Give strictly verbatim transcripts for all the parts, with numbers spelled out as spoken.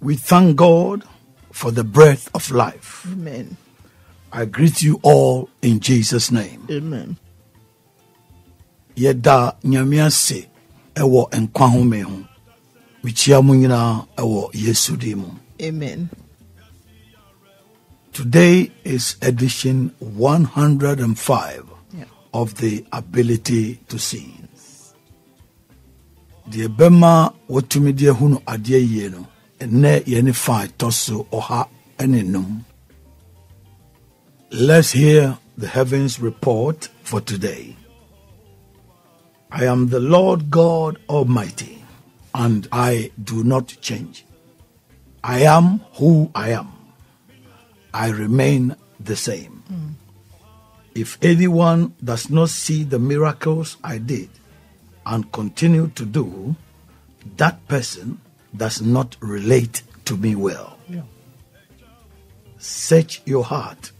We thank God for the breath of life. Amen. I greet you all in Jesus' name. Amen. Yeda nyamia se ewo enkwa home ho. Michia mu nyina ewo Yesu dimu. Amen. Today is edition one hundred five yeah. of the Ability to See. The Bema Watumidia Huno Adia Yeno, and Ne Yenify Tosso Oha Eninum. Let's hear the heavens report for today. I am the Lord God Almighty, and I do not change. I am who I am. I remain the same. Mm. If anyone does not see the miracles I did, and continue to do, that person does not relate to me well. Yeah. Search your heart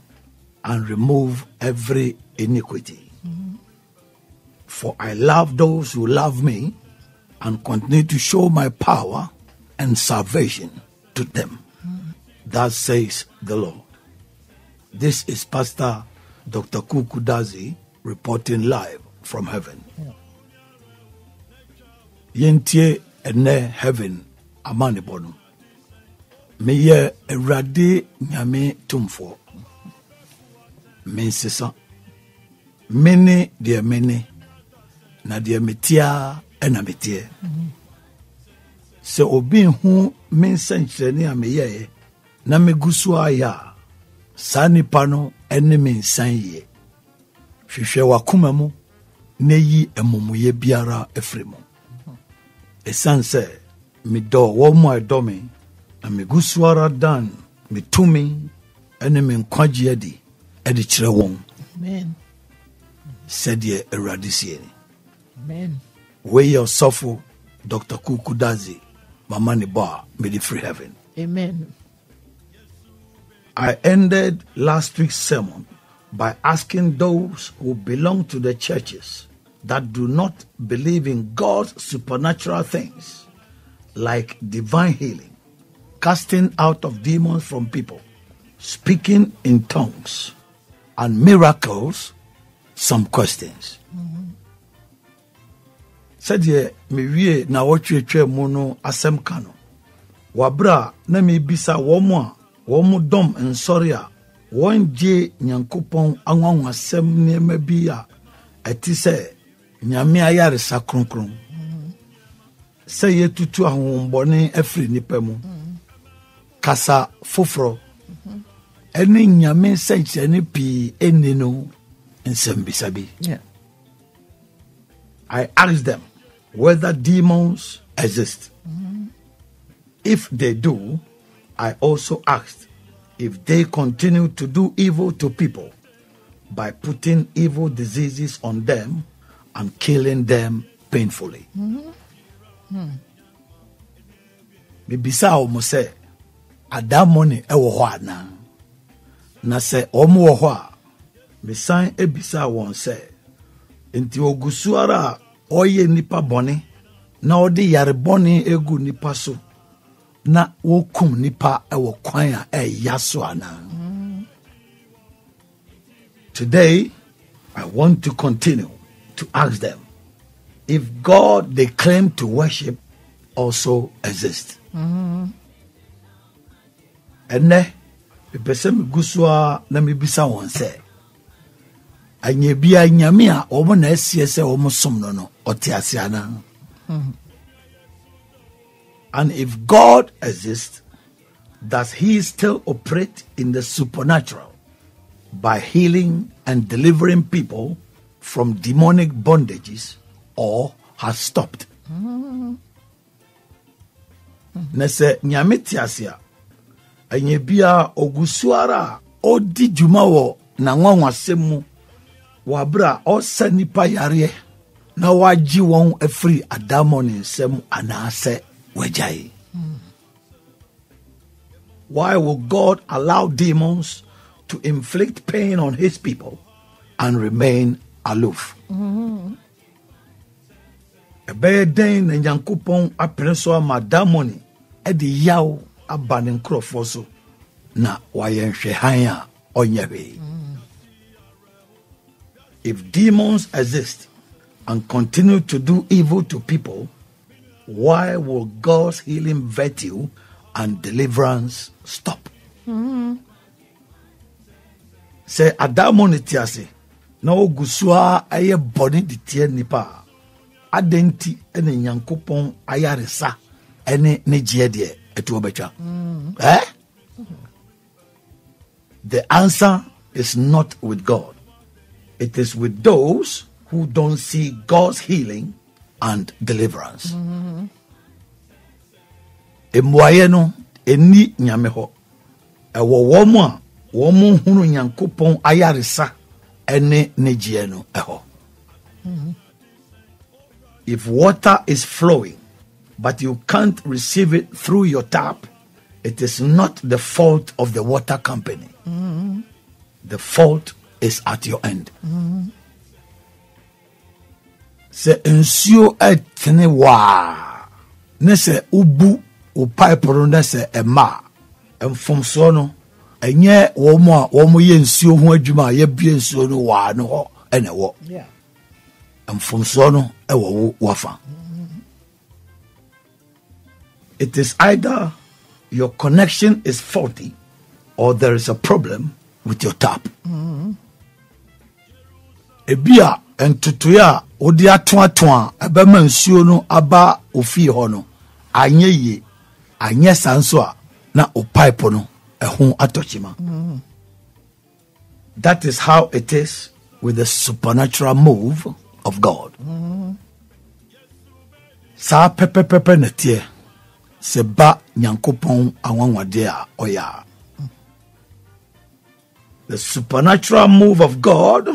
and remove every iniquity. Mm-hmm. For I love those who love me and continue to show my power and salvation to them. Mm-hmm. That says the Lord. This is Pastor Doctor Kuuku Dadzie reporting live from heaven. Yeah. Yentie ene heaven amani bonu. Meye erade nyame tumfo. Mensisa. Mene de mene. Na de metia ena metie. Se obi hu mensencheni ameye na megusua ya. Sani pano ene mensanye. Hwehwe wakoma mu neyi emomuye biara efremu. Esan se, mi do womo e do me, na mi guswara dan, mi tumi, ene mi nkwaji edi, edi chile wong. Amen. Sedye eradisi eni. Amen. Weye osofu, Doctor Kuuku Dadzie, mamani ba, midi free heaven. Amen. I ended last week's sermon by asking those who belong to the churches that do not believe in God's supernatural things, like divine healing, casting out of demons from people, speaking in tongues, and miracles, some questions. Said ye, me wie na wotwe twa mu no asem ka no. Wabra na me bisa wo mu a, wo mu dom nsori a, won je Nyankopon anwanwa asem ne ma bi a, etise Nyame ayare sakronkron. Say ye tutu ahombone afri nipa mu. Kasa foforo. Eni nyame sense eni pi eni no nsembisabi. Yeah. I asked them whether demons exist. Mm-hmm. If they do, I also asked if they continue to do evil to people by putting evil diseases on them and killing them painfully. Bibisa omo se adamoni ewo ho ana na se omo wo ho a mesan ebisa won se enti ogusuara oye nipa bone na odi yare bone egu nipa so na wokum nipa ewo kwan a eyaso ana. Today I want to continue to ask them if God they claim to worship also exists. And then, the person Guswa Namibisa one say, Anyabia Nyamia, Oman S C S A, almost Somnono, or Tiasiana. And if God exists, does He still operate in the supernatural by healing and delivering people from demonic bondages, or has stopped? Nese nyametiasia anyebia ogusuara odi jumawo na nwanwasemu wabra osanipa yare na waji won afri adamon nsem anase wajai. Why will God allow demons to inflict pain on His people and remain aloof? Ebe den nyankopon apreso ama damoni e de yawo abanin krofoso na wayen shehanya onyewe. If demons exist and continue to do evil to people, why will God's healing virtue and deliverance stop? Say adamon itiase na ogusua aye body de tie nipa adenti ene nyankopon ayaresa ene ne je de etu obetwa. Eh? The answer is not with God. It is with those who don't see God's healing and deliverance. Emwaye no eni nyame ho. Ewo wo mu a wo mu hunu nyankopon ayaresa ene nejie no eho. If water is flowing but you can't receive it through your tap, it is not the fault of the water company. Mm-hmm. The fault is at your end. Se ensio etne wa ne se ubu o pipe ronda se ema emfomso no enye wo mu a wo mu ye ensio ho adwuma ye bie ensio no wa no ho ene wo. Yeah. Emfomso no e wo wafa. It is either your connection is faulty or there is a problem with your tap. Ebia entutuya odi atoatoa ebe mansuo no aba ofi ho no anye ye anye sanso a na o pipe no ehun atochima. That is how it is with the supernatural move of God. Sa pepe pepe netie seba nyankopon awanwade a oya. The supernatural move of God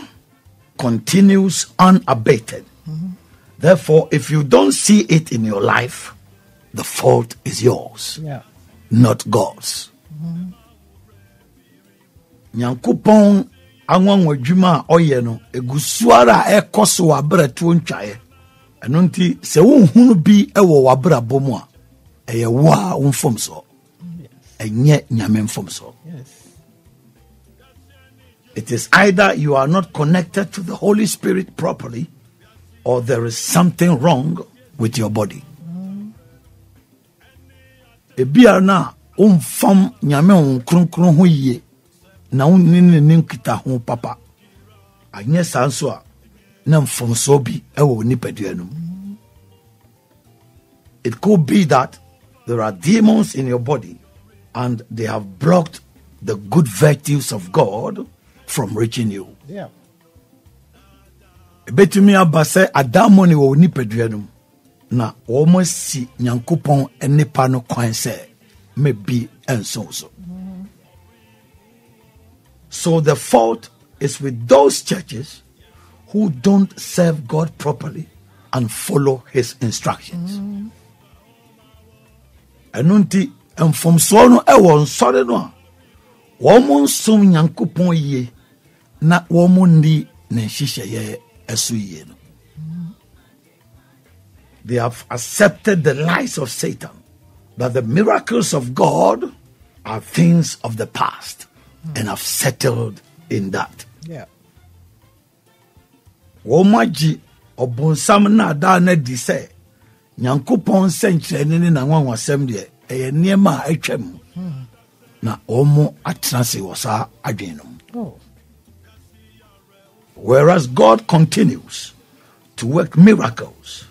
continues unabated. Mm-hmm. Therefore, if you don't see it in your life, the fault is yours, yeah, not God's. Nyankopon anwanwadwuma oyɛ no egusuara ekoso wabrato ntwae. Ɛno nti sɛ wonhunu bi ɛwɔ wabrabɔ mu a ɛyɛ wo a womfom so. Ɛnyɛ nyame mfom so. Yes. It is either you are not connected to the Holy Spirit properly, or there is something wrong with your body. Ebia na umfam nyame unkrunkron ho ye na unnenenim kita ho papa. Anye sanso a na mfom so bi e wo nipaduanum. It could be that there are demons in your body and they have blocked the good virtues of God from reaching you. Yeah. Betumi abase adamoni wo nipaduanum na wo mo si nyankopon enipa no kwan se mebi enso so. So the fault is with those churches who don't serve God properly and follow his instructions. Enunti enfomso no e wo nsore no a wo mo nsom nyankopon ye na womundi nenshishaye esuye. They have accepted the lies of Satan that the miracles of God are things of the past, mm, and have settled in that. Yeah. Womaji obonsam na da na di se nyankopon senkyene na nwanwasem de eye niema atwam na omo atranse wosa adwenum. Oh. Whereas God continues to work miracles,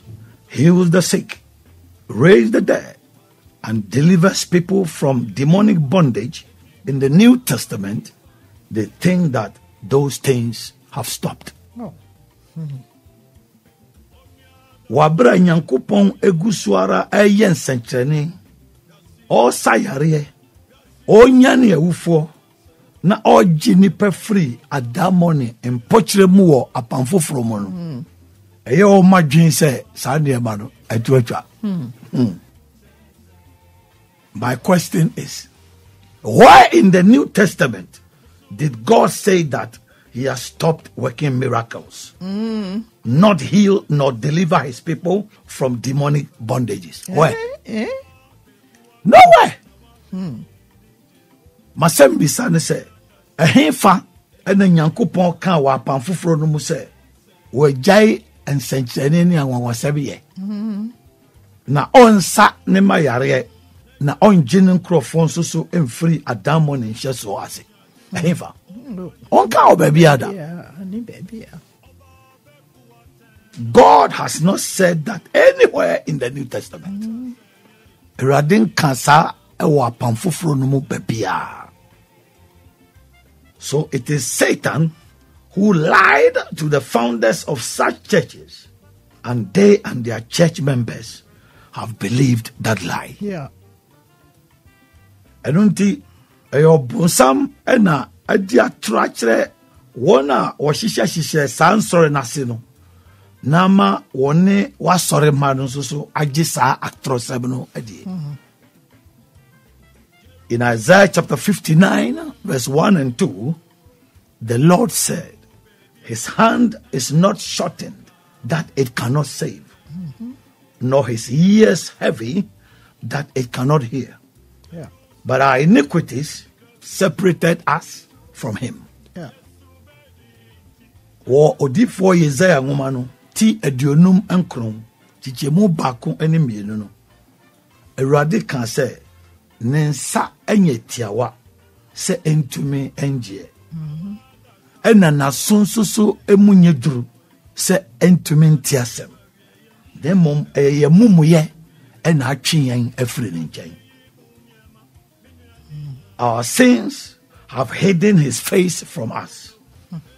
heal the sick, raise the dead, and delivers people from demonic bondage in the New Testament, they think that those things have stopped. Wabra nyankopon egusuara eyen sentreni o sayare o nyane ewufo na oji ni pe free adamoni empochre muo apanfoforo mo no eye o madwin se sane ma no atu atwa. My question is, why in the New Testament did God say that he has stopped working miracles, mm, not heal nor deliver his people from demonic bondages? Eh? Why? Eh? No way. Masem bisa ne se ehefa ene nyankopon kan wa pamfoforo no mu se wo jai ensenchene ne anwanwasabe ye. Na onsa ne mayare na onje ne nkrofon so so emfiri adamo ne hye so ase. Ehefa. Onka o baby ada. Yeah, ni baby. God has not said that anywhere in the New Testament. Radin kansa ewa pamfoforo no mu babia. So it is Satan who lied to the founders of such churches, and they and their church members have believed that lie. Yeah. I don't think some ena adia trachere wona washisha shisha san sore nasino nama wone wasore manu so agisa atrosabno adi. In Isaiah chapter fifty-nine, verse one and two, the Lord said, his hand is not shortened that it cannot save, mm-hmm. nor his ears heavy that it cannot hear. Yeah. But our iniquities separated us from him. Yeah. Wo odifo Isaiah nwoma no ti aduonum ankron chichemu baako ene mienu no. Awurade kan sɛ Nensa enye tiawa se entume enjie. Ena na sunsusu emunye duru se entume ntiasem. Demom eye mumu ye ena atwiyen afri njen. Our sins have hidden his face from us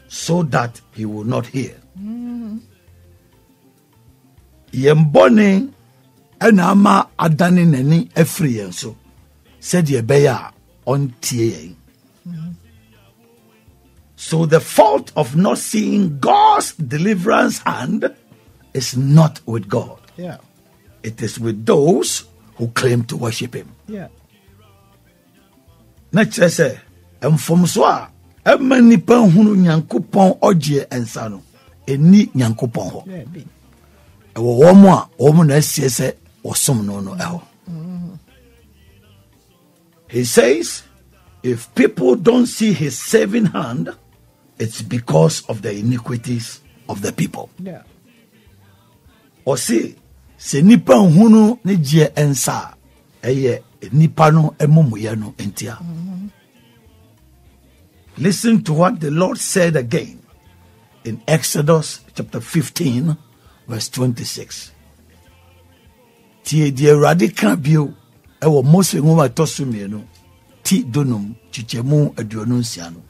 so that he will not hear. Yembone ena ma adane nani afri yenso. Said Yebeya on T A. So the fault of not seeing God's deliverance hand is not with God. Yeah. It is with those who claim to worship him. Yeah. Nature say, Mfomsoa, Emanipan hunu nyankupon oje ensano. Eni nyankupon ho. Ewo womwa, womu na siese, osum no no eho. He says, if people don't see his saving hand, it's because of the iniquities of the people. Yeah. Or see, se nipa hunu ne je ensa, eye nipa no emumuye no entia. Listen to what the Lord said again in Exodus chapter fifteen, verse twenty-six. Tie die radical bio. Ewo Mose ngoma tosumie no ti donum chichemu aduonu nsia no.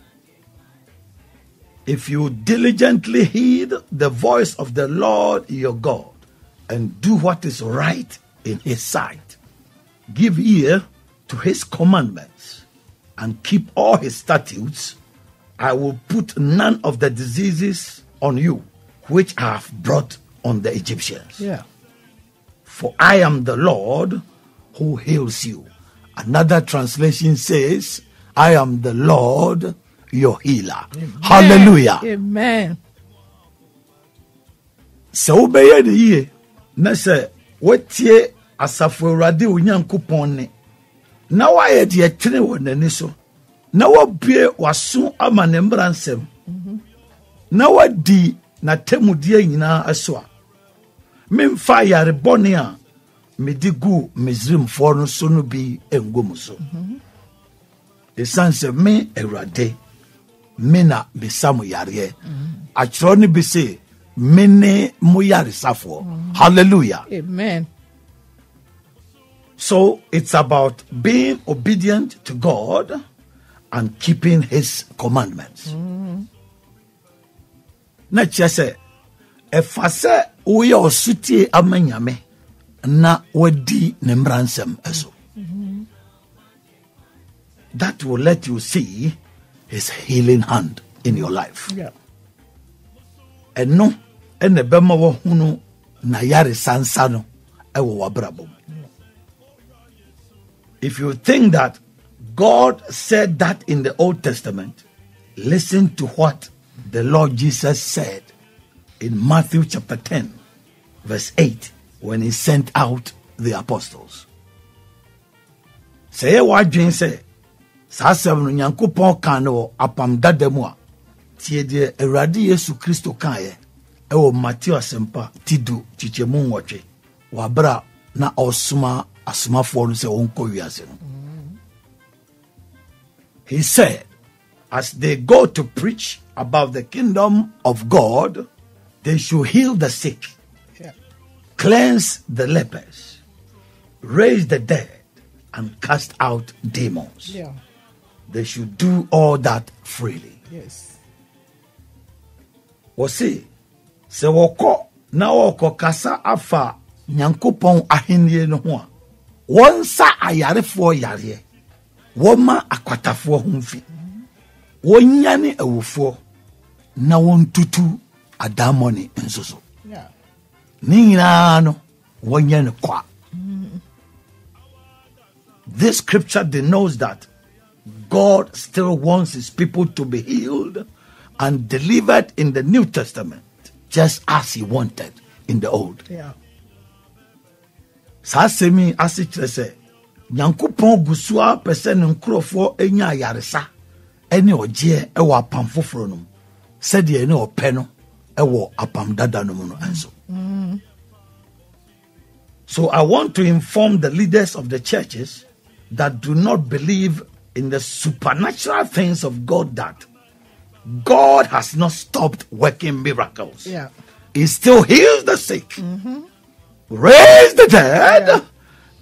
If you diligently heed the voice of the Lord your God and do what is right in his sight, give ear to his commandments and keep all his statutes, I will put none of the diseases on you which I have brought on the Egyptians. Yeah. For I am the Lord who heals you. Another translation says, I am the Lord, your healer. Amen. Hallelujah. Amen. So obeye de ye, na se, wetie asafo Awurade Onyankopon ne, na waye de etene wo nani so, na wabue waso ama ne mmransem, na wadi na temudie nyina aso a, memfa yare bone a, Medigu Mizrim Forno Sonu bi Engumuso. Essence me erade. Mena Bisamu Yare. Atroni Bise Mene Muyari Safo. Hallelujah. Amen. So it's about being obedient to God and keeping his commandments. Nachese Efase Uya Osuti Amenyame. Na wadi nembransem eso. That will let you see his healing hand in your life. Yeah. And no, and the bema wa hunu na yare sansano ewa wabrabo. If you think that God said that in the Old Testament, listen to what the Lord Jesus said in Matthew chapter ten, verse eight. When he sent out the apostles. Say what Jane say. Sasabu nyankopon kano apam dademu a. Tie de Awurade Yesu Kristo kan ye. Ewo Matthew asempa tidu chichemu nwotwe. Wabra na osuma asumafo no se onko wiase no. He said, as they go to preach about the kingdom of God, they should heal the sick, yeah. cleanse the lepers, raise the dead, and cast out demons. Yeah. They should do all that freely. Yes. Wasi, se woko na woko kasa afa nyankopon ahenye no ho. Wonsa ayarefo yare. Woma akwatafo humfi. Wonyane awufo na wontutu adamoni nsoso. Yeah. Nina no wonyane kwa. This scripture denotes that God still wants his people to be healed and delivered in the New Testament, just as he wanted in the Old. Yeah. Sasemi asitrese nyankopon gusua pese ne nkrofo enya yaresa ene oje e wa pamfoforo no se de ene ope no e wo apam dada no no enso. So I want to inform the leaders of the churches that do not believe in the supernatural things of God that God has not stopped working miracles. Yeah. He still heals the sick, mm-hmm. raises the dead, yeah.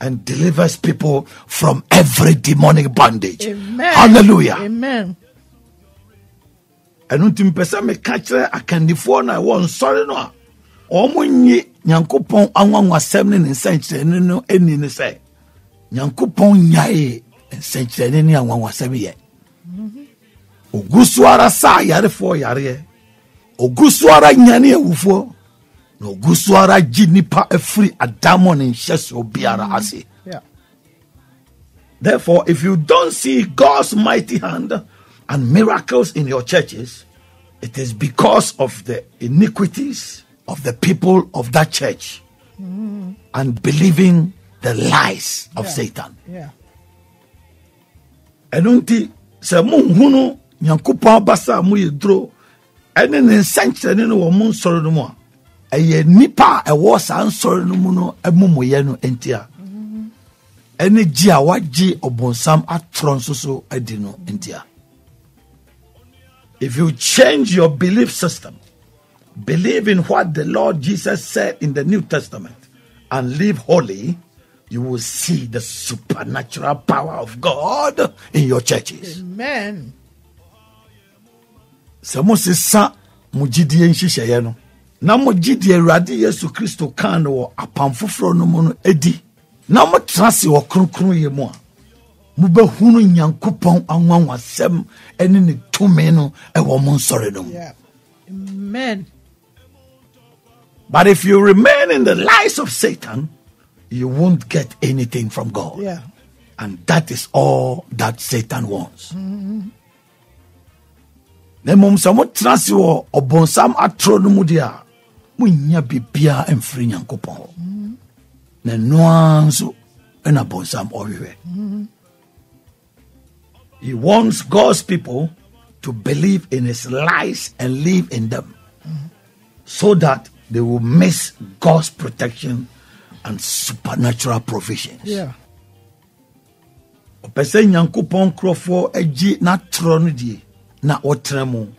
and delivers people from every demonic bondage. Amen. Hallelujah. Amen. Enu timpesa me kachre akandifo na won sorry no. Omo nyi nyankopon anwanwa semne ne nsenche ne no eni ne se. Nyankopon nyae nsenche ne ne anwanwa semye. Ogusuara sa yare fo yare. Ogusuara nyane ewufo. No ogusuara jinipa efri adamon ncheso biara ase. Therefore, if you don't see God's mighty hand and miracles in your churches, it is because of the iniquities of the people of that church mm. and believing the lies of yeah. Satan. Yeah. Enunti se munhunu nyankupa basa mu yedro ene ne sanche ne wo mu nsoro no mu eye nipa e wo sa nsoro no mu no emumoye no entia ene gi a wagi obonsam atron soso edi no entia. If you change your belief system, believe in what the Lord Jesus said in the New Testament and live holy, you will see the supernatural power of God in your churches. Amen. Samosisa mujidie nhihye no na mujidie Awurade Yesu Kristo kan wo apamfoforo no mu edi na motrase wo kronkron ye mu a mubehunu nyankopon anwanwasem ene ne tome no e wo monsore no. Amen. But if you remain in the lies of Satan, you won't get anything from God. Yeah. And that is all that Satan wants. Nemom samo transwo obonsam atro no mu dia. Munya bibia emfiri nyankopon. Na noanzo ena bonsam owiwe. He wants God's people to believe in his lies and live in them, so that they will miss God's protection and supernatural provisions. Yeah. Opese nyankopon krofo agi na tro no die na otremu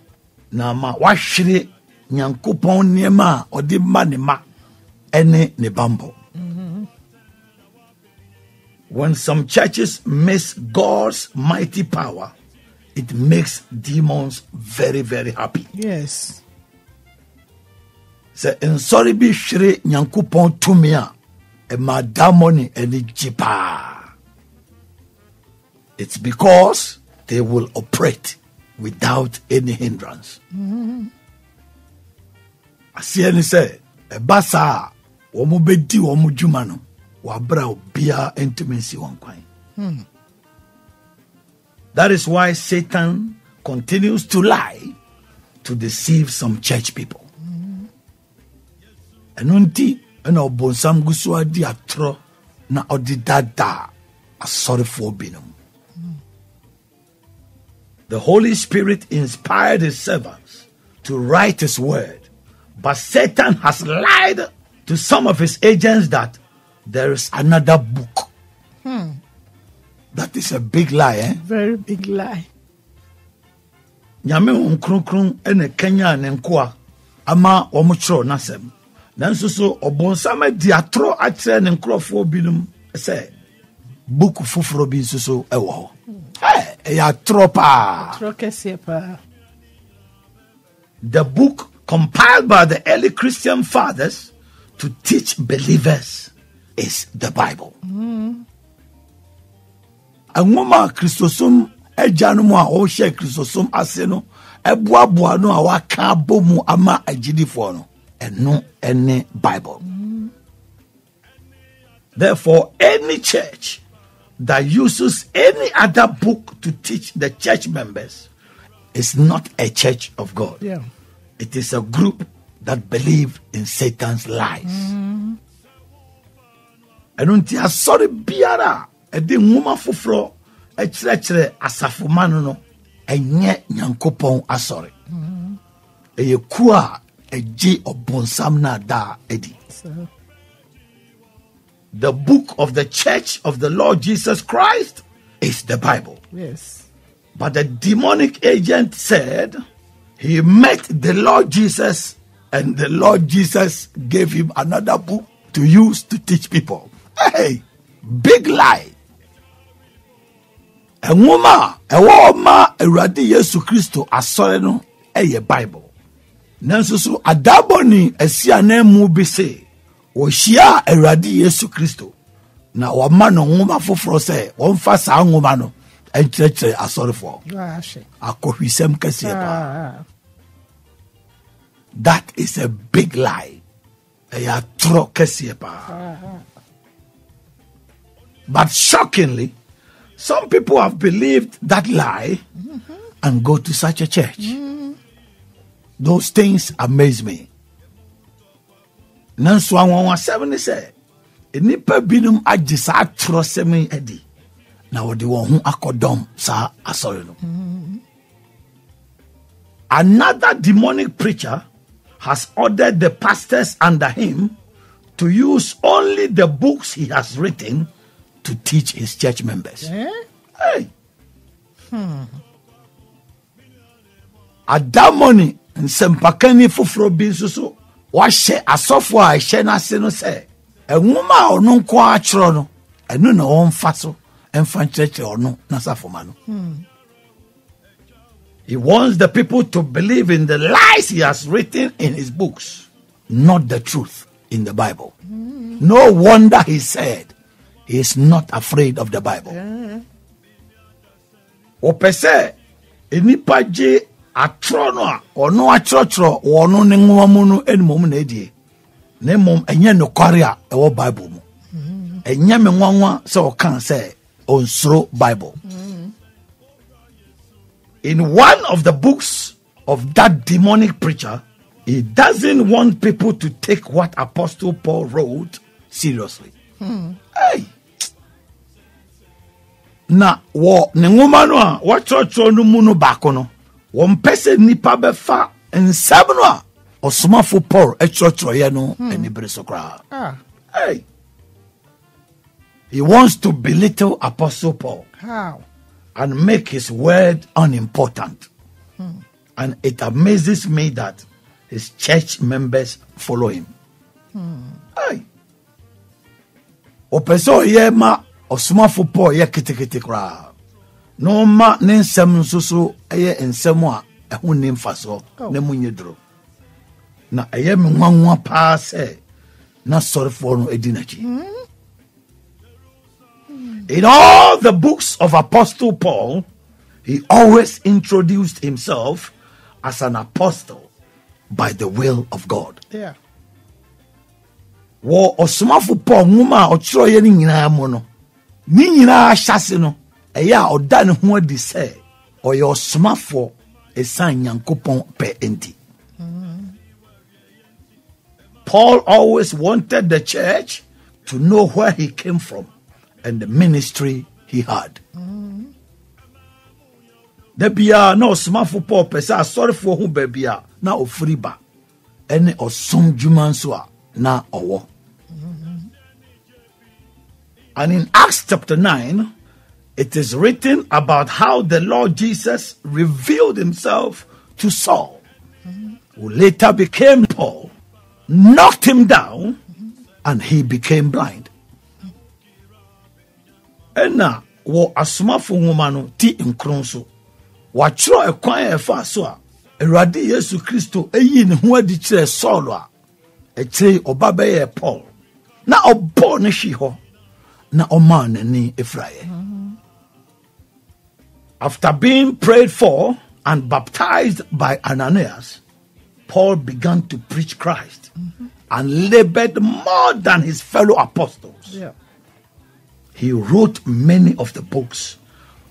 na ma wahwere nyankopon nema odi manema ene ne bambo. When some churches miss God's mighty power, it makes demons very, very happy. Yes. Se nsori bi hwere nyankopon tumia e ma damoni ene jipa. It's because they will operate without any hindrance. Asieni se e basa wo mo bedi wo mo dwuma no wa bra obia intimacy won kwan. Hmm. That is why Satan continues to lie to deceive some church people. Enunti eno bonsam gusuadi atro na odidada asorifobinom. The Holy Spirit inspired his servants to write his word. But Satan has lied to some of his agents that there is another book. Hmm. That is a big lie, eh? Very big lie. Nyame unkrunkrum ene Kenya nenkwa ama omuchro nasem. Nansuso obonsama diatro atre nenkrofo binum se book fufuro bin suso ewo. Hey, eya tropa. Trokese pa. The book compiled by the early Christian fathers to teach believers is the Bible. Mm. Angoma Christosum ejanuma o she Christosum aseno ebuabua no awaka bomu ama ejidifo no eno ene Bible. Mm. Therefore, any church that uses any other book to teach the church members is not a church of God. Yeah. It is a group that believe in Satan's lies. Enunti asori biara edi nguma fufro echirechire asafumanu no enye nyankopon asori. Eye kuwa eji obonsamna da edi. The book of the Church of the Lord Jesus Christ is the Bible. Yes. But the demonic agent said he met the Lord Jesus, and the Lord Jesus gave him another book to use to teach people. Hey, big lie. A woman, a woman, a radi Yesu Christo asoreno eye Bible. Nansusu adaboni esiane mubise oshia a radi Yesu Christo na wamano woman fufro se wamfasa womano. Encheche asorifo. Akohisem kesiapa. That is a big lie. Eya tro kesiapa. But shockingly, some people have believed that lie mm-hmm. and go to such a church. Mm-hmm. Those things amaze me. Nanswa wanwa seven say, "Enipa binum ajisa tro semi edi." Now the one who akodom sa asorino. Another demonic preacher has ordered the pastors under him to use only the books he has written to teach his church members. Eh? Hey. Hmm. Adamoni nsempakeni fufro binsusu washe asofwa ishe na seno se enguma onunkwa achrono enu na onfaso. Or no, he wants the people to believe in the lies he has written in his books, not the truth in the Bible. Mm. No wonder he said he is not afraid of the Bible. Opese inipaje atrono or no atrotro or no nenguamunu enmum nedi nemum enye no korea ewo Bible mu enye me nwanwa se o kan say. On through Bible. Mm. In one of the books of that demonic preacher, he doesn't want people to take what Apostle Paul wrote seriously. Mm. Hey. Na wo nengoma no a wo chocho no mu no baako no wo mpese nipa befa nsam no a osomafo Paul e chocho ye no ani bresokra. Ah. Hey. He wants to belittle Apostle Paul. How? And make his word unimportant. Hmm. And it amazes me that his church members follow him. Hey. Opeso ye ma osumafo Paul ye kitikiti kra. No ma nensem nsusu eye ensemu a ehun nimfaso ne munyedro. Na eye menwanwa pa se na sorfo no edinachi. In all the books of Apostle Paul, he always introduced himself as an apostle by the will of God. Yeah. Wo osumafu Paul nguma otro ye ni nyina mo no. Ni nyina ahyase no, eya oda ne ho adi se, oye osumafo esan Nyankopon pe enti. Paul always wanted the church to know where he came from and the ministry he had. The biya na osmafo Paul pesa asorefo ho ba biya na ofriba ene osomdwuma nso a na owo. And in Acts chapter nine, it is written about how the Lord Jesus revealed himself to Saul, who later became Paul, knocked him down, and he became blind. Ena wo asomafo nwoma no ti nkronso wachro ekwan efa so a Awurade Yesu Kristo eyi ne ho adi kire Saul a ekyire obabaye Paul na obo ne hwi ho na oma nani efraye. After being prayed for and baptized by Ananias, Paul began to preach Christ mm-hmm. and labored more than his fellow apostles. Yeah. He wrote many of the books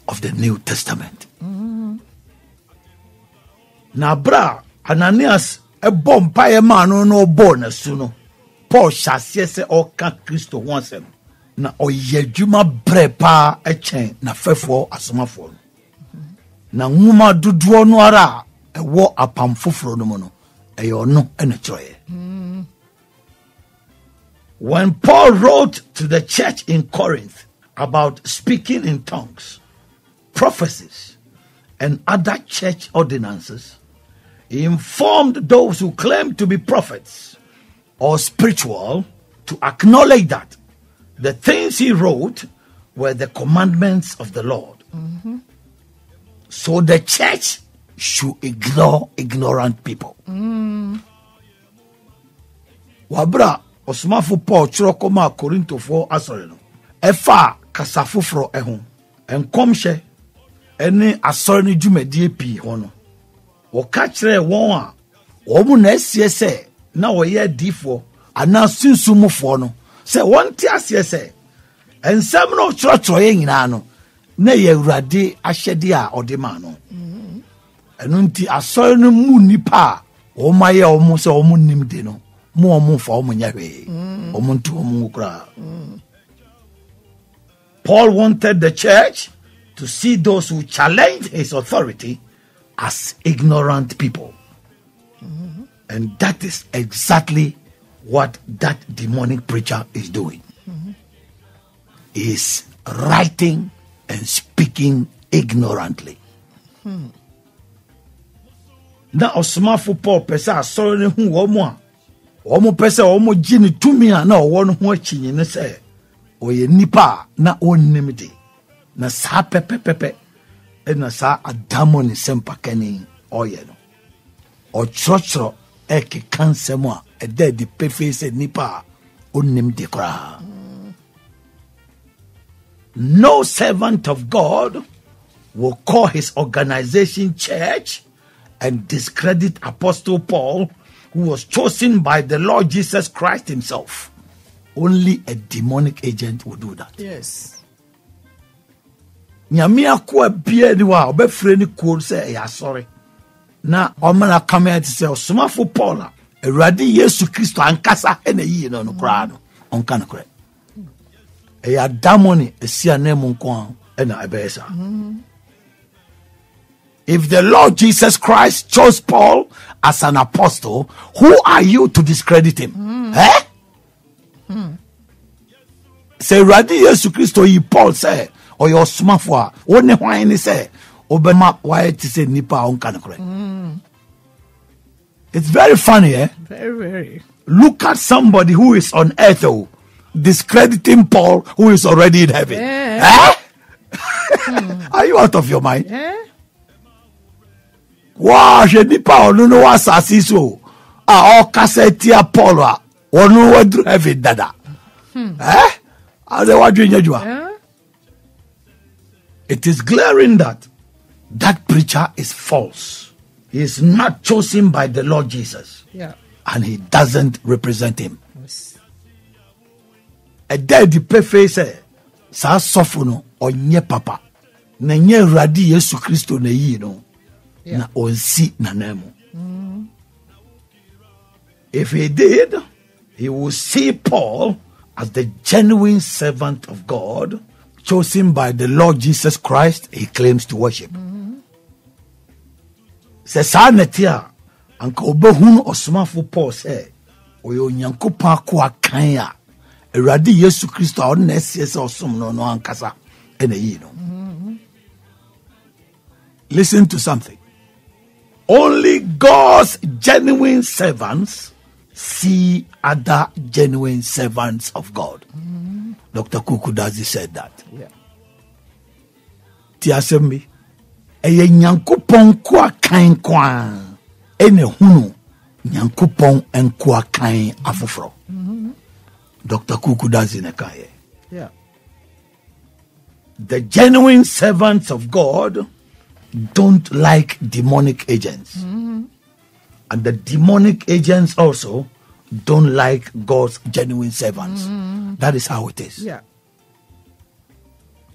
of the New Testament. Mm-hmm. Na bra Ananias e bom pae ma no no bo na su no. Paul chasye se o ka Kristo once na o yedjuma brepa e chen na fefo asomafo. Na nwuma duduo no ara e wo apam foforo no mo no. E yo no ene choye. When Paul wrote to the church in Corinth about speaking in tongues, prophecies, and other church ordinances, he informed those who claimed to be prophets or spiritual to acknowledge that the things he wrote were the commandments of the Lord. Mm-hmm. So the church should ignore ignorant people. Mm. Wabra osmafo Paul chiroko ma Corinto for asore no. Efa kasafofro ehun. Enkomhye ene asore ne dwumadie pi ho no. Wo ka kire won a wo mu na asiese na wo ye difo ana sunsumfo no. Se won ti asiese ensem no chirotro ye nyina no. Na ye Awurade ahyede a ode ma no. Enunti asore no mu nipa o maye o mu se o mu nimde no. Mo mo fa mo nyawe o mo ntu o mo kra. Paul wanted the church to see those who challenge his authority as ignorant people. Mm-hmm. And that is exactly what that demonic preacher is doing. Mm-hmm. He is writing and speaking ignorantly. Mm-hmm. Na osmafo Paul pesa asoro ne hu wo mo a omo pese omo gini tumi a na owo no ho achinyi ne se oye nipa na onnemde na sa pepepepe e na sa adamoni sempakani oye no o chochro e ke kansemo a e de di pefe se nipa onnemde kra. No servant of God will call his organization church and discredit Apostle Paul, who was chosen by the Lord Jesus Christ himself. Only a demonic agent would do that. Yes. Nyamia kwa bie ni wa obe freni ko se ya sorry. Na omana kama ti se osomafo Paula, Awurade Yesu Kristo ankasa ene yi no no kra no. Onka no kra. E ya demoni esia na mu nko an ena ebesa. If the Lord Jesus Christ chose Paul as an apostle, who are you to discredit him? Mm. Eh? Mm. Say, Radi Yesu Christo, he Paul say, or your smartphone, or ne wine say, Obama, why it say nipa on canacre. It's very funny, eh? Very, very. Look at somebody who is on earth, though, discrediting Paul, who is already in heaven. Yeah. Eh? Mm. Are you out of your mind? Yeah. Wow, je ni pa onu no asasi so. Ah, o kaseti Apollo a onu wadru heaven dada. Eh? Ade wadru nyadwa. It is glaring that that preacher is false. He is not chosen by the Lord Jesus. Yeah. And he doesn't represent him. Yes. A dead pefe say sa sofuno onye papa. Na nye Awurade Yesu Kristo na yi no. Yeah. Na onsi nanemu. Mm. If he did, he will see Paul as the genuine servant of God, chosen by the Lord Jesus Christ he claims to worship. Sɛ saa netia anka obehun osmafo Paul sɛ oyo nyankopɔ akɔ akan a Awurade Yesu Kristo a ɔne sɛ sɛ ɔsom no no ankasa ɛna yi no. Listen to something. Only God's genuine servants see other genuine servants of God. Mm-hmm. Doctor Kuuku Dadzie said that. Yeah. Tiasemi, eye nyankopon kwa kan kwa, ene hunu nyankopon enkwa kan afofro. Doctor Kuuku Dadzie ne kan ye. Yeah. The genuine servants of God don't like demonic agents. Mm-hmm. And the demonic agents also don't like God's genuine servants. Mm-hmm. That is how it is. Yeah.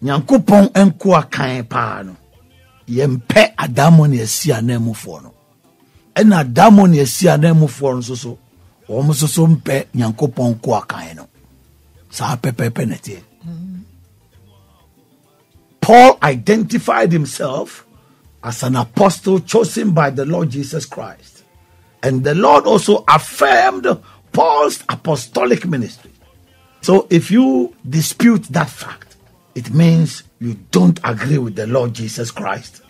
Nyankopon enkoa kan pa no. Yempe adamon yesi anemu fo no. En adamon yesi anemu fo no soso. Omo soso mpe nyankopon koa kan no. Sa pepepe nete. Paul identified himself as an apostle chosen by the Lord Jesus Christ. And the Lord also affirmed Paul's apostolic ministry. So if you dispute that fact, it means you don't agree with the Lord Jesus Christ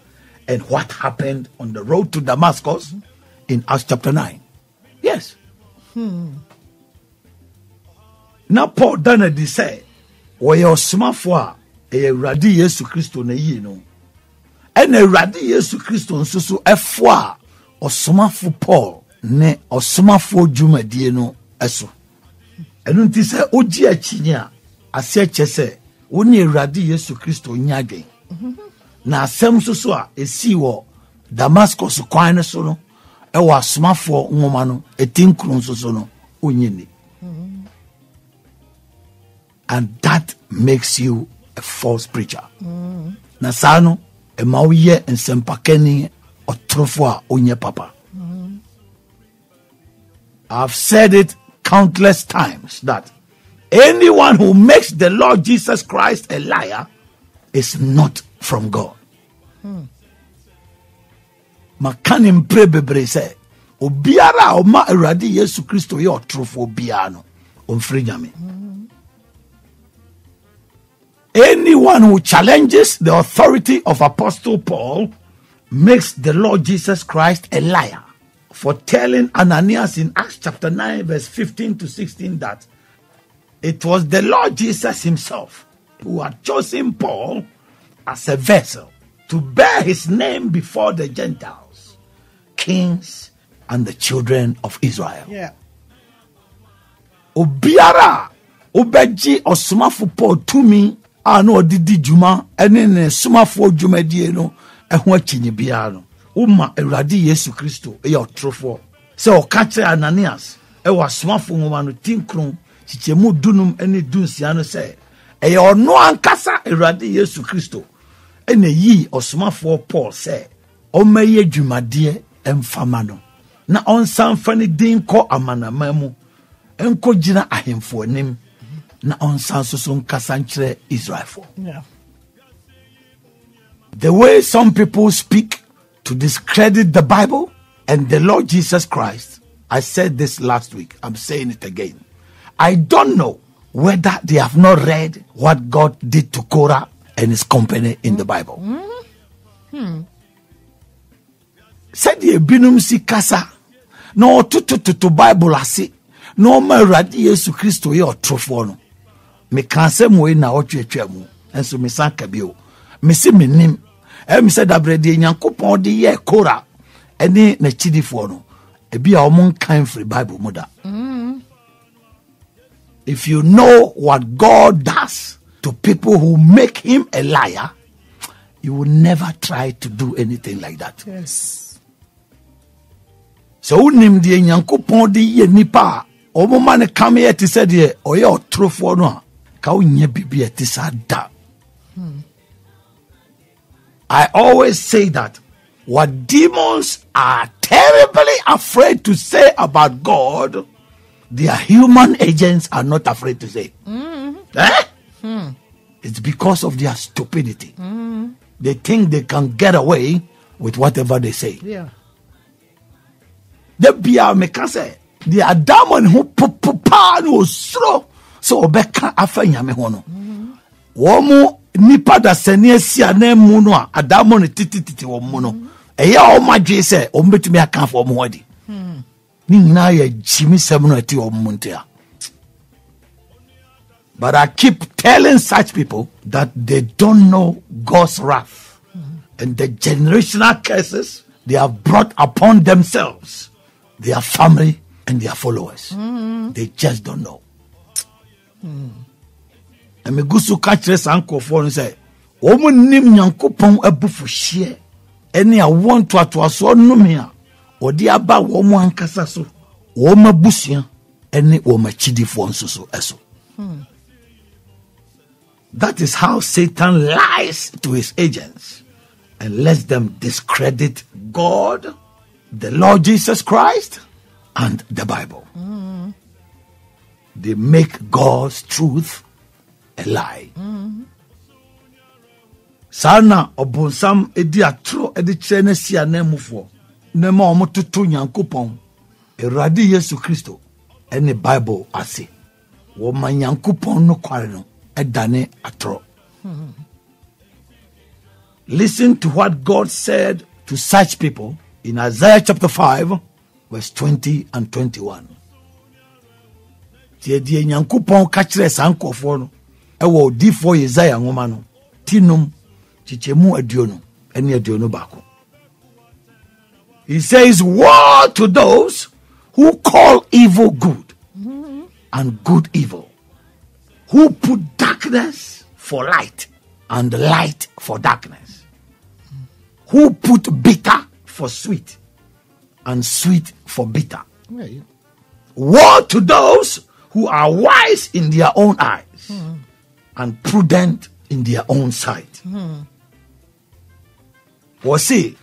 and what happened on the road to Damascus in Acts chapter nine. Yes. Hmm. Now Paul Danadi said, Oye osmafwa eye uradi Yesu Kristo ne yino. Ene radi Yesu Kristo nsusu efwa osmafu Paul ne osmafu jumedie no eso enu nti se oji achinya ase chese oni radi Yesu Kristo nyage na asem susu a esi wo Damascus kwan ne so no e wo osmafu nwoma no etinkru nsusu no onyini. And that makes you a false preacher. Na sano Emawiye nsempakeni otrofwa onye papa. I've said it countless times that anyone who makes the Lord Jesus Christ a liar is not from God. Makani mprebebre se obiara oma eradi Yesu Kristo ye otrofo biano omfrinyame. Anyone who challenges the authority of Apostle Paul makes the Lord Jesus Christ a liar for telling Ananias in Acts chapter nine verse fifteen to sixteen that it was the Lord Jesus himself who had chosen Paul as a vessel to bear his name before the Gentiles, kings, and the children of Israel. Yeah. Obiara, obeji osumafu Paul to me ano didi juma ene ne sumafo juma die no eho akinyi bia no uma Awurade Yesu Kristo e ya otrofo se o ka kire Ananias e wa sumafo nwoma no tinkron chichemu dunum ene dunsia no se e ya ono ankasa Awurade Yesu Kristo ene yi osumafo Paul se o maye dwumade emfama no na onsamfa ne din ko amanamamu enko gina ahemfo nim na onsansusun kasanchre Israel for. Yeah. The way some people speak to discredit the Bible and the Lord Jesus Christ, I said this last week, I'm saying it again. I don't know whether they have not read what God did to Korah and his company in the Bible. Said ye binum si kasa, no tutu tutu Bible asi, no ma radi Yesu Kristo ye otrofo no. Me kansem we na otwetwa mu enso me sanka bio me se menim e me se dabrede nyankopon de ye Korah ene na chidifo no e bia o mon kan free Bible moda. If you know what God does to people who make him a liar, you will never try to do anything like that. Yes. So unim de nyankopon de ye nipa omo mane come here to say de oye otrofo no ka onye bibi etisa da. I always say that what demons are terribly afraid to say about God, their human agents are not afraid to say. Mm-hmm. Eh? Mm. It's because of their stupidity. Mm. They think they can get away with whatever they say. Yeah. They be our mekase. They are diamond who pupa no sro so obeka afa nyame ho no. Wo mo nipa da sane asia na mu no a diamond titititi wo mo no. Eye o madwe se o mbetumi aka fo mo hodi. Mhm. Ni nyina ya jimisem no ati o mo ntia. But I keep telling such people that they don't know God's wrath mm-hmm. and the generational curses they have brought upon themselves, their family, and their followers. Mm-hmm. They just don't know. And me gusu kachre sanko phone say, "Omo nim nyankopon abufu hie, ene a won to atoaso numia, odi aba wo mo ankasa so, wo mabusia, ene wo machidifo nso so eso." That is how Satan lies to his agents and lets them discredit God, the Lord Jesus Christ, and the Bible. Mm. They make God's truth a lie. Sana obonsam edi atro edi chene si anemufo nema omotutu nyankopon eradi Yesu Kristo ene Bible ase woman nyankopon no kware no. Listen to what God said to such people in Isaiah chapter five, verse twenty and twenty-one. Tie die nyankopon ka kire sankofo no e wo di for Isaiah nwoma no tinum chichemu aduo no ene aduo no baako. He says, "Woe to those who call evil good and good evil, who put darkness for light and light for darkness, who put bitter for sweet and sweet for bitter. Right. Woe to those who are wise in their own eyes mm. and prudent in their own sight." Was see,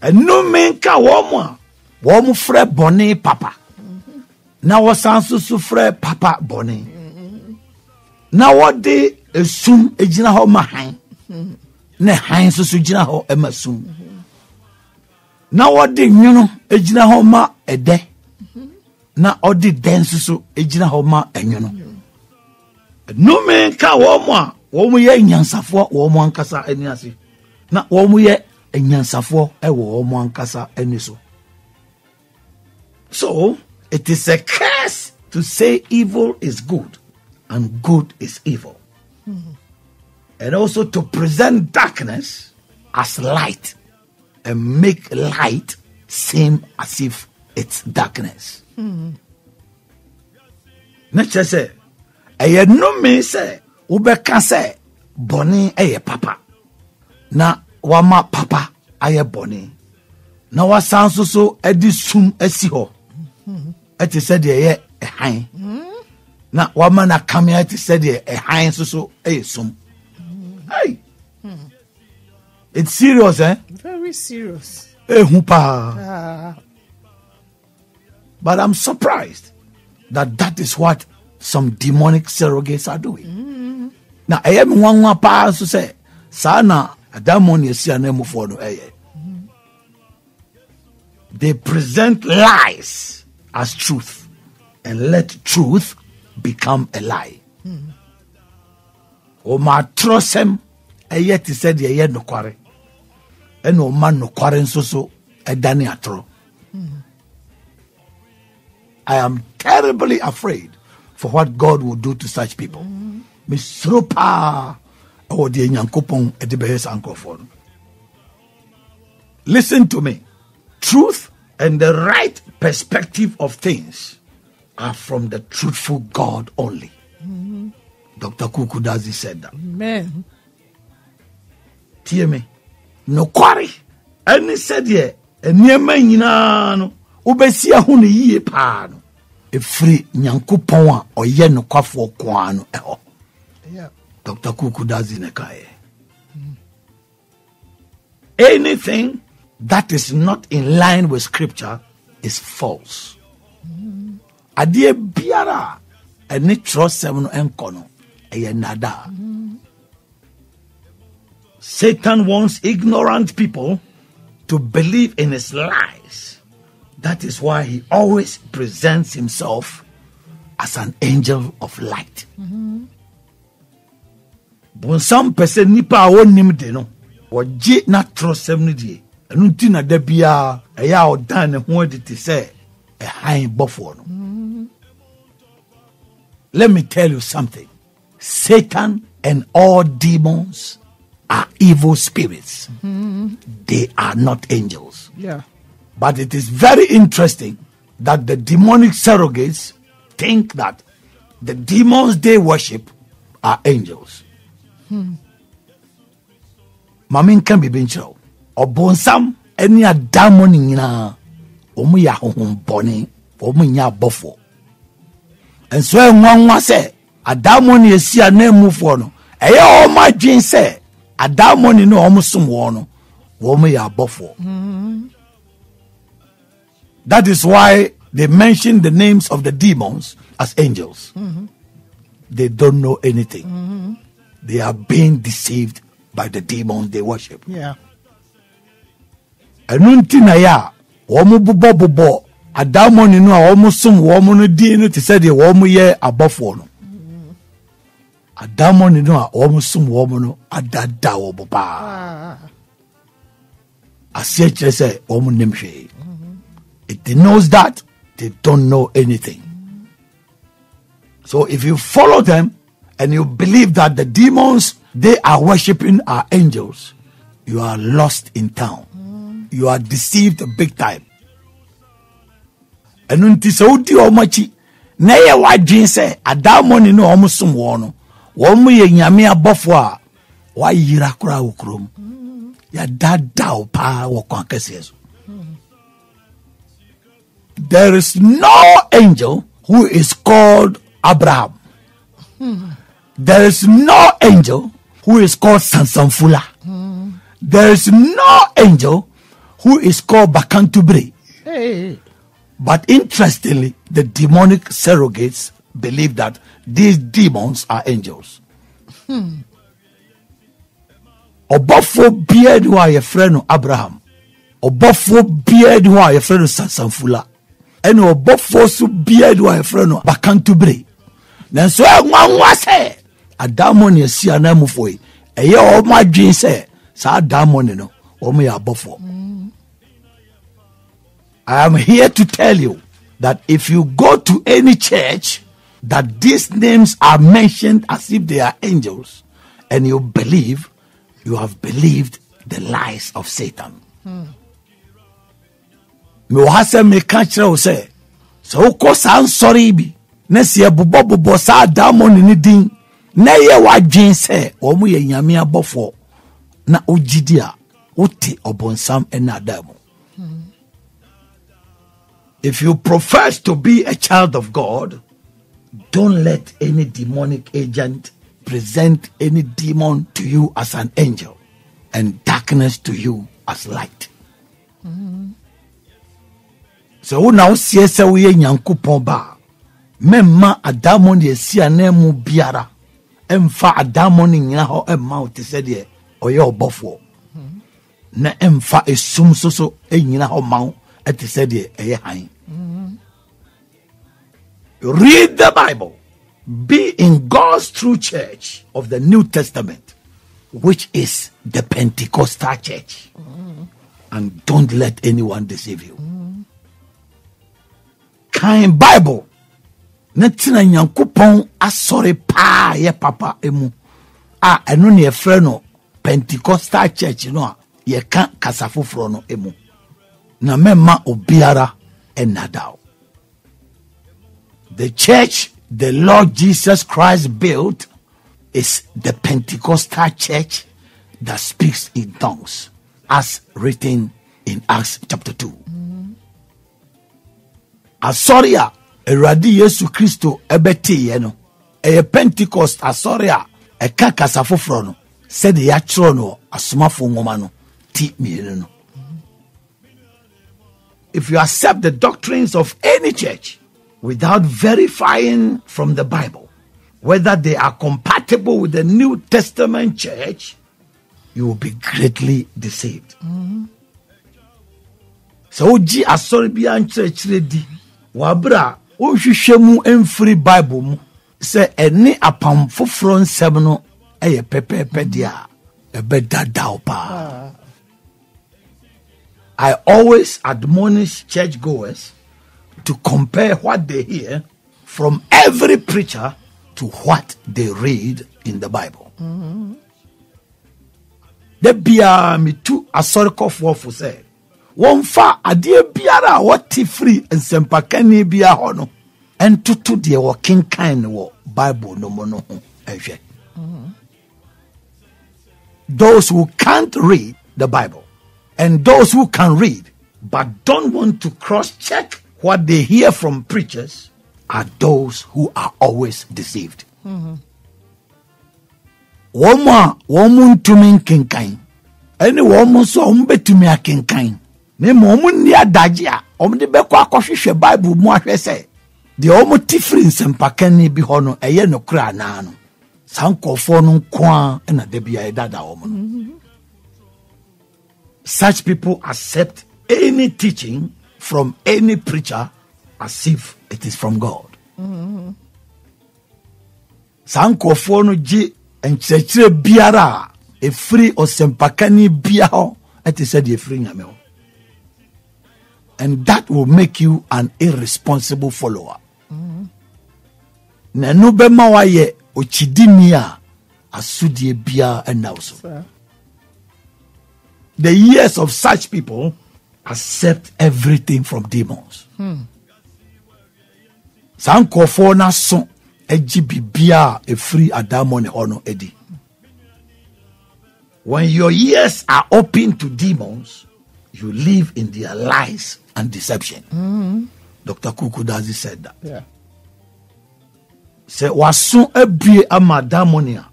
and no man can woman, woman fre bonnet papa. Now was answer to fre papa bonnet. Na what they assume a jina ho mahan. Ne hain so jina ho emasum. Na what they nyuno a jina ho ma ede. Na odi dance so a jina ho ma enyuno. No man ka womwa. Womu ye nyansafo womu ankasa eni ase. Na womu ye nyansafo e womu ankasa eni so. So it is a curse to say evil is good and good is evil. Mm-hmm. And also to present darkness as light and make light seem as if it's darkness. Nature say, "Eye no me say, ubeka say, boni eye papa. Na wama papa aye boni. Na wasansu so edi sum esiho. Eti said eye ehain." Na woman a come here to say a high so eh some. Hey. It's serious, eh? Very serious. Eh humpa. But I'm surprised that that is what some demonic surrogates are doing. Mm. Now I am one one pa so say sana adamon yesi anemu for no eh. They present lies as truth and let truth become a lie. O ma trosem eye ti said eye no kware. E no man no kware nso so e dani atro. I am terribly afraid for what God will do to such people. Misropa o de nyankopon e de behesa ankofo. Listen to me. Truth and the right perspective of things are from the truthful God only. Mm-hmm. Doctor Kuuku Dadzie said that. Amen. Tieme no kwari any said ye eni ma nyina no obesi ahu ne yie pa no efri nyankopon a oye no kwafo ko ano eho. Yeah. Doctor Kuuku Dadzie ne kae. Anything that is not in line with scripture is false. Adie biara ene trust seven enko no eye nada. Satan wants ignorant people to believe in his lies. That is why he always presents himself as an angel of light. When some person nipa won him de no, or je na trust him de. And until na de biya, eya o dan ne ho de te say e high buffer no. Let me tell you something. Satan and all demons are evil spirits. Mm-hmm. They are not angels. Yeah. But it is very interesting that the demonic surrogates think that the demons they worship are angels. Mamin can be bencho. Or bonsam any a demon in a omuya home bonny, omuya buffo. And so one was say, a demon you see a name move on. Hey, all my dreams say. Adamoni no almost someone woman ya buffo. That is why they mention the names of the demons as angels. Mm-hmm. They don't know anything. Mm-hmm. They are being deceived by the demons they worship. Yeah. Anunti na ya womu bubo bubo adamoni no almost some woman di no to say the woman ye a buffo no. Adamoni no a almost some woman adada wo baba. Asiye chese say omu nimshe. It knows that they don't know anything. So if you follow them and you believe that the demons they are worshipping are angels, you are lost in town. You are deceived big time. And unti saudi omachi na ye wadwin say adamoni no omsom wo no womu ye nyame abofo a wa yira kura wo krom ya dadaw pa wo kon kase. There is no angel who is called Abraham. Mm-hmm. There is no angel who is called Sansanfula. Mm-hmm. There is no angel who is called Bakantubri. Hey. But interestingly, the demonic surrogates believe that these demons are angels. Obafo beard who are your friend Abraham. Obafo beard who are your friend Sansanfula. And your buffos to be a friend, but can't to break. Then so one was here. A damn you see an amofoy. A year old my jeans, eh? Sa damn no, or me a buffo. I am here to tell you that if you go to any church that these names are mentioned as if they are angels, and you believe, you have believed the lies of Satan. Hmm. Me wahase me kanchira ose. Se uko san sorry bi. Ne siye bubo bubo sa damoni ni din. Ne ye wa jinse. Omu ye nyami abofo. Na ujidia. Uti obonsam ena adamu. Hmm. If you profess to be a child of God, don't let any demonic agent present any demon to you as an angel and darkness to you as light. Hmm. So who now sees a way in Yankupomba? Memma Adamon, ye see a name Biara, and fa Adamon in Yaho and Mount is a or your buffo. Na emfa is soon so so a Yaho Mount at the Sedia a high. Read the Bible, be in God's true church of the New Testament, which is the Pentecostal church, and don't let anyone deceive you. Kind Bible, netina nyankopon asore pa ye papa emu a eno ne frɛ no Pentecostal church no a ye ka kasa foforo no emu na mema obiara enadao. The church the Lord Jesus Christ built is the Pentecostal church that speaks in tongues, as written in Acts chapter two. Asoria, eradi Yesu Kristo ebeti yeno. Eye Pentecost asoria, e kaka safofro no. Sede ya chro no, asumafo ngoma no. Ti mire no. If you accept the doctrines of any church without verifying from the Bible whether they are compatible with the New Testament church, you will be greatly deceived. So ji asori bi ankyerɛkyerɛ di wabra wo hwehwɛ mu emfiri Bible mu sɛ ɛne apam foforɔ nsɛm no ɛyɛ pɛpɛpɛ de a ɛbɛdadaw pa. I always admonish churchgoers to compare what they hear from every preacher to what they read in the Bible. The biya me tu asoriko fofo say won fa ade biara what free nsempakani biya ho no en tutu de wo kinkan wo Bible no mo no ho ehwe. Those who can't read the Bible and those who can read but don't want to cross-check what they hear from preachers are those who are always deceived. Woma womun tumin kinkan. Any woman so umbetumi akinkan. Ne momun ni adagea. Omde bekwa akɔhwehwɛ Bible mu ahwɛ sɛ de omotifiri nsempakani bi hɔ no ɛyɛ nokra na no. Sankɔfo no nkoa na de bia ɛdada wɔm. Such people accept any teaching from any preacher as if it is from God. Sankofo no ji enkyerɛkyerɛ biara efiri osempakani bia ho etise de efiri nyame. And that will make you an irresponsible follower. Na no be ma waye ochidini a asudie bia enawso. The ears of such people accept everything from demons. Sankofo na so eji bibia efri adamone hono edi. When your ears are open to demons, you live in their lies and deception. Mm-hmm. Doctor Kuuku Dadzie said that. Yeah. Se wasun ebie ama damonia.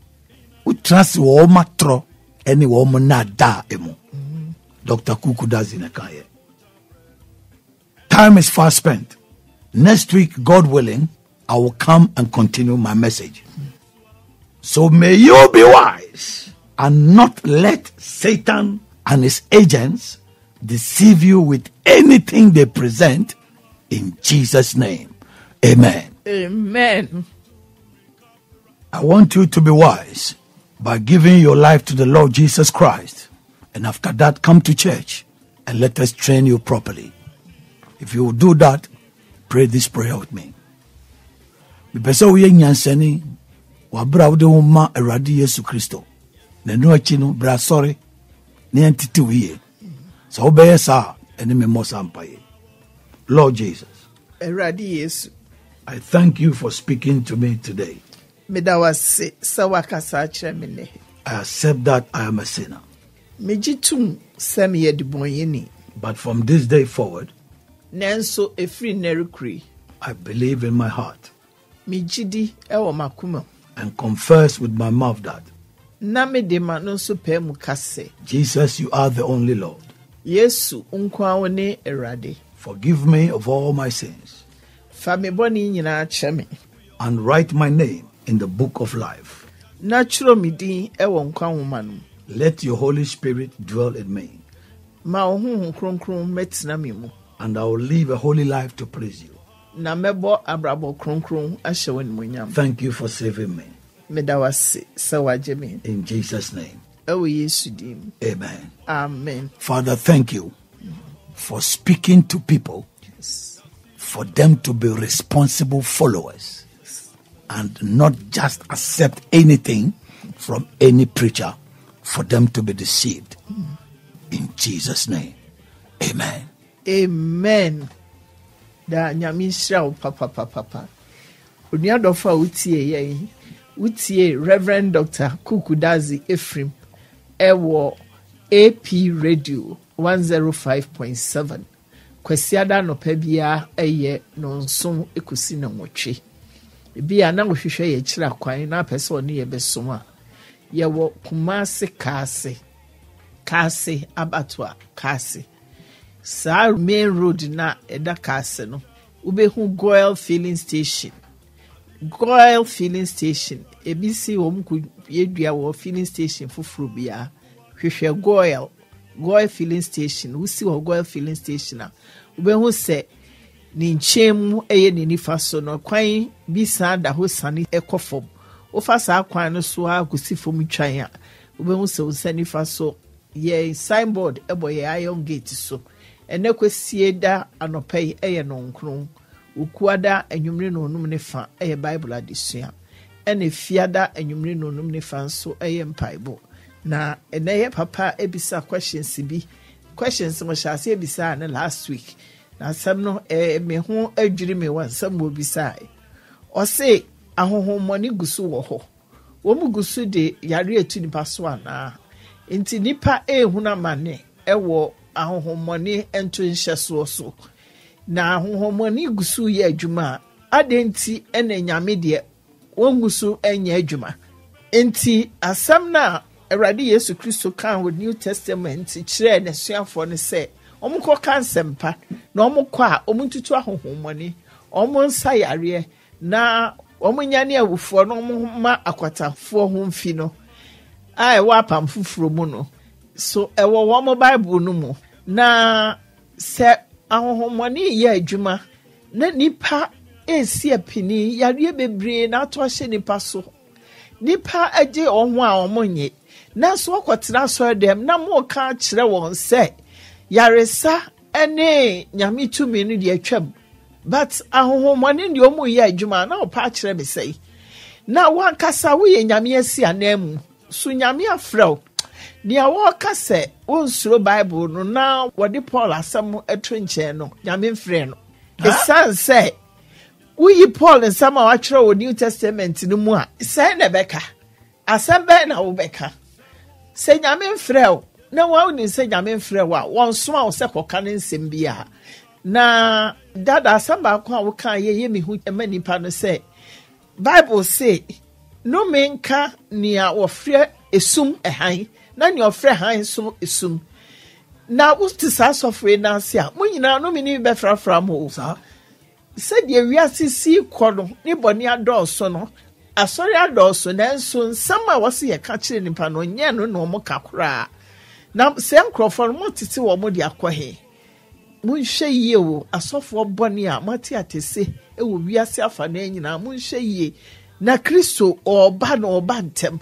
Utrasi wo matro eni wo na da emu. Doctor Kuuku Dadzie nekaye. Time is fast spent. Next week, God willing, I will come and continue my message. So may you be wise and not let Satan and his agents deceive you with anything they present, in Jesus' name. Amen. Amen. I want you to be wise by giving your life to the Lord Jesus Christ. And after that, come to church and let us train you properly. If you do that, pray this prayer with me. The person we nyanseni wa brawde wo ma Awurade Yesu Kristo. Na no achi no bra sorry na entity we. So obey sa ene me mo sampaye. Lord Jesus. Awurade Yesu, I thank you for speaking to me today. Medawase sawakasa kyeremene. I accept that I am a sinner. Mejitum sem ye dibonyeni. But from this day forward, Nenso efri nerukri. I believe in my heart. Mijidi ewo makuma. And confess with my mouth that Namede manonso pe mukase. Jesus, you are the only Lord. Yesu unkwa wone erade. Forgive me of all my sins. Fameboni nyina cheme. And write my name in the book of life. Natural midi ewo nkwa womanu. Let your Holy Spirit dwell in me. Ma ohun kronkron metina mimu. And I will live a holy life to praise you. Thank you for saving me. In Jesus' name. Amen. Amen. Father, thank you for speaking to people, yes, for them to be responsible followers, yes, and not just accept anything from any preacher, for them to be deceived. Mm. In Jesus' name. Amen. Amen. Da nyamisra papa papa. Onia dofa utie ye. Utie Reverend Doctor Kuuku Dadzie Ephraim. Ewo A P Radio one oh five point seven. Kwesiada no pebia eye nonsom ekusi na mochi. Bia na wohwehwe ye kira kwan na pese oni ye besoma. Ye wo Kumase Kase. Kase abatwa Kase. Sa main road na eda kase no ubehu Goyal filling station Goyal filling station ebisi wo mku yedua wo filling station foforo bia hwehwe Goyal Goyal filling station wo si wo Goyal filling station a wo be ho se ni nchemu eye ni nifa so no kwan bi sa da ho sane ekofom wo fa sa kwan no so a kusifom twan a wo be ho se wo sane fa so ye signboard ebo ye iron gate so ene kwesie da anopei eye no nkron ukuada enwumre no onum ne fa eye bible adesua ene fiada enwumre no onum ne fa so eye mpaibo na eneye papa ebisa questions bi questions mo sha se ebisa na last week na asem no e me ho adwiri me wan sam mo bisa o se ahohomoni gusu wo ho wo mu gusu de yare etu ni paso ana nti nipa ehuna mane ewo ahohomoni ento nhyeso so na ahohomoni gusu ye adwuma adenti ene nyame de won gusu enye adwuma nti asem na Eradi Yesu Kristo kan with New Testament chire na suafo ne se omukọ kansempa na omukọ a omuntutu ahohomoni omunsa yare na omunyane awufo no omuma akwatafo ho mfi no ai wa pamfufuro mu no so ewo wo mo Bible no mu na se ahohomoni ye adwuma na nipa esi apini yare bebre na to hye nipa so nipa age oho a omonye na so kwotena so dem na mo ka kire won se yaresa ene nyame tumi no de atwam but ahohomani de omu ye adwuma na opa kire be sei na wankasa wo ye nyame asi anam so nyame afrɛw de awɔka se won suro bible no na wode Paul asɛm etrenche no nyame mfrɛ no esan se wo yi Paul nsɛm a wakyerɛ wo New Testament no mu a sɛ na beka asɛm bɛ na wo beka se nyame mfrɛw na wa woni se nyame mfrɛw a won so a wo se kɔka ne nsɛm bia na dada asamba ko a wo kan ye ye me hu ma nipa no se Bible say no menka nia ofrɛ esum ehan na nia ofrɛ han so esum na wo ti sa sɔfrɛ na ase a mo nyina no me ni be frafra mo sa se de wiase si kɔ no ne bɔne adɔ so no asori adoso nenso nsama wose ye ka kire nipa no nye no no mo kakura na sem crofon mo titi wo mo dia kɔhe mo nhwe yie wo asofo bɔne a mate atese e wo wiase afa na nyina mo nhwe yie na Kristo oba na oba ntem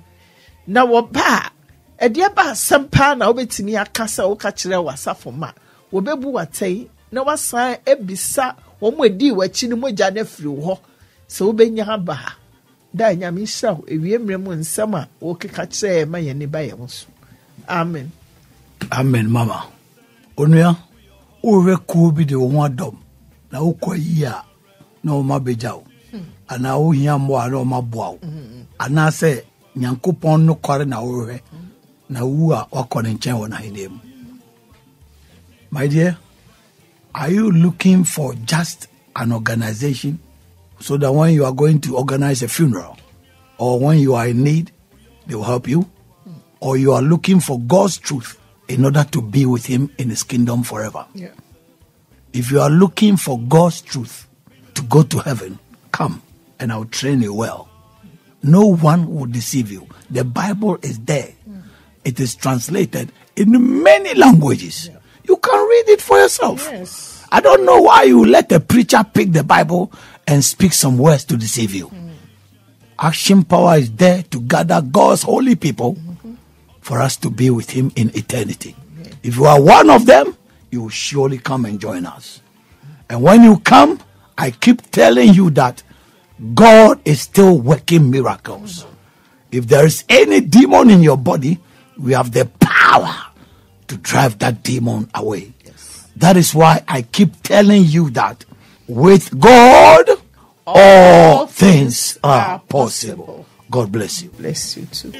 na wo ba e dia ba sempa na obetimi akasa wo ka kire wasafo ma wo bebu watai na wasan ebisa wo mo edi wachi ni mogya na firi wo se wo benya ba da nyame hira ewie mremu nsama wo keka kire ma ye ne ba ye so amen amen mama onua wo we ko bi de wo adom na wo kɔyi a na wo mabegyaw ana wo hia mo a na wo maboaw ana se nyankopɔn no kɔre na wo hwɛ na wo a wakɔ ne nkyɛn wo na hidem. My dear, are you looking for just an organization so that when you are going to organize a funeral or when you are in need, they will help you? Mm. Or you are looking for God's truth in order to be with him in his kingdom forever? Yeah. If you are looking for God's truth to go to heaven, come and I will train you well. Mm. No one will deceive you. The Bible is there. Mm. It is translated in many languages. Yeah. You can read it for yourself. Yes. I don't know why you let a preacher pick the Bible and speak some words to deceive you. Mm. Action power is there to gather God's holy people mm-hmm. for us to be with him in eternity. Mm-hmm. If you are one of them, you will surely come and join us. Mm-hmm. And when you come, I keep telling you that God is still working miracles. Mm-hmm. If there is any demon in your body, we have the power to drive that demon away. That is why I keep telling you that with God, all, all things, things are possible. possible. God bless you. Bless you too.